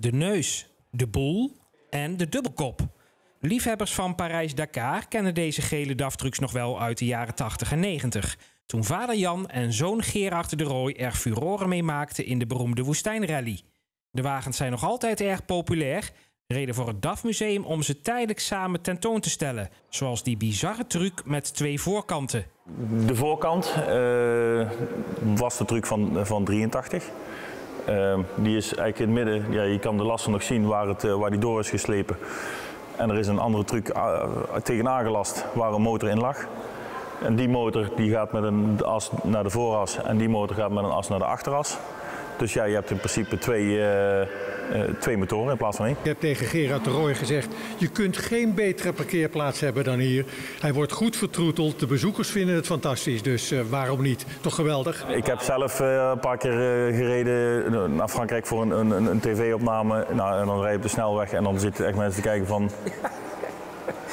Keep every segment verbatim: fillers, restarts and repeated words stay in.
de neus, de boel en de dubbelkop. Liefhebbers van Parijs-Dakar kennen deze gele dafdruks nog wel uit de jaren tachtig en negentig... toen vader Jan en zoon Gerard de Rooij er furoren mee maakten in de beroemde woestijnrally. De wagens zijn nog altijd erg populair, reden voor het DAF-museum om ze tijdelijk samen tentoon te stellen. Zoals die bizarre truc met twee voorkanten. De voorkant uh, was de truc van, van drieëntachtig. Uh, die is eigenlijk in het midden, ja, je kan de lasten nog zien waar, het, uh, waar die door is geslepen. En er is een andere truc uh, tegenaan gelast waar een motor in lag. En die motor die gaat met een as naar de vooras en die motor gaat met een as naar de achteras. Dus ja, je hebt in principe twee, uh, uh, twee motoren in plaats van één. Ik heb tegen Gerard de Rooij gezegd, je kunt geen betere parkeerplaats hebben dan hier. Hij wordt goed vertroeteld, de bezoekers vinden het fantastisch, dus uh, waarom niet? Toch geweldig? Ik heb zelf uh, een paar keer uh, gereden naar Frankrijk voor een, een, een tv-opname. Nou, en dan rijd je op de snelweg en dan zitten echt mensen te kijken van,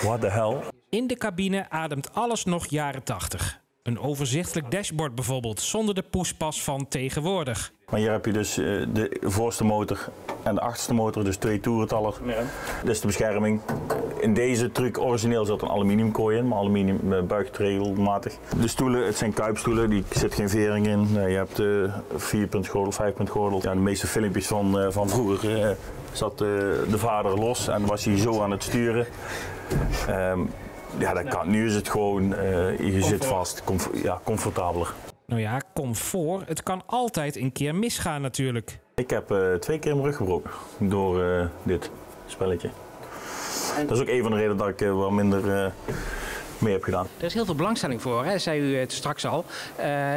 what the hell? In de cabine ademt alles nog jaren tachtig. Een overzichtelijk dashboard bijvoorbeeld, zonder de poespas van tegenwoordig. Maar hier heb je dus de voorste motor en de achterste motor, dus twee toerentaller. Ja. Dus de bescherming. In deze truc origineel zat een aluminiumkooi in, maar aluminium buigt regelmatig. De stoelen, het zijn kuipstoelen, die zit geen vering in. Je hebt vier punt gordel, vijf punt gordel. Ja, de meeste filmpjes van, van vroeger zat de vader los en was hij zo aan het sturen. Um, Ja, dat kan. Nu is het gewoon, uh, je zit vast, Comf ja, comfortabeler. Nou ja, comfort, het kan altijd een keer misgaan natuurlijk. Ik heb uh, twee keer mijn rug gebroken door uh, dit spelletje. En dat is ook een van de redenen dat ik uh, wel minder uh, mee heb gedaan. Er is heel veel belangstelling voor, hè? Zei u het straks al. Uh,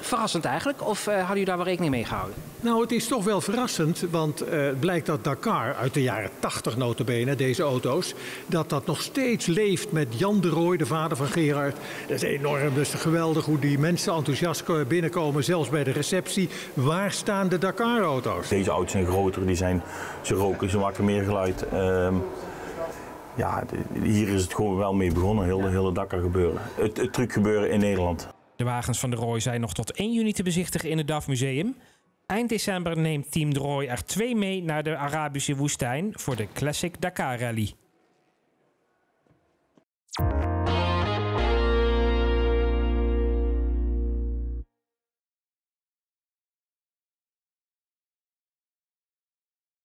verrassend eigenlijk, of uh, hadden u daar wel rekening mee gehouden? Nou, het is toch wel verrassend, want uh, het blijkt dat Dakar uit de jaren tachtig notabene, deze auto's, dat dat nog steeds leeft met Jan de Rooij, de vader van Gerard. Dat is enorm, dat is geweldig hoe die mensen enthousiast binnenkomen, zelfs bij de receptie. Waar staan de Dakar-auto's? Deze auto's zijn groter, die zijn, ze roken, ze maken meer geluid. Um... Ja, hier is het gewoon wel mee begonnen, heel de hele Dakar gebeuren. Het, het truc gebeuren in Nederland. De wagens van de Rooij zijn nog tot één juni te bezichtigen in het DAF-museum. Eind december neemt team de Rooij er twee mee naar de Arabische woestijn voor de Classic Dakar Rally.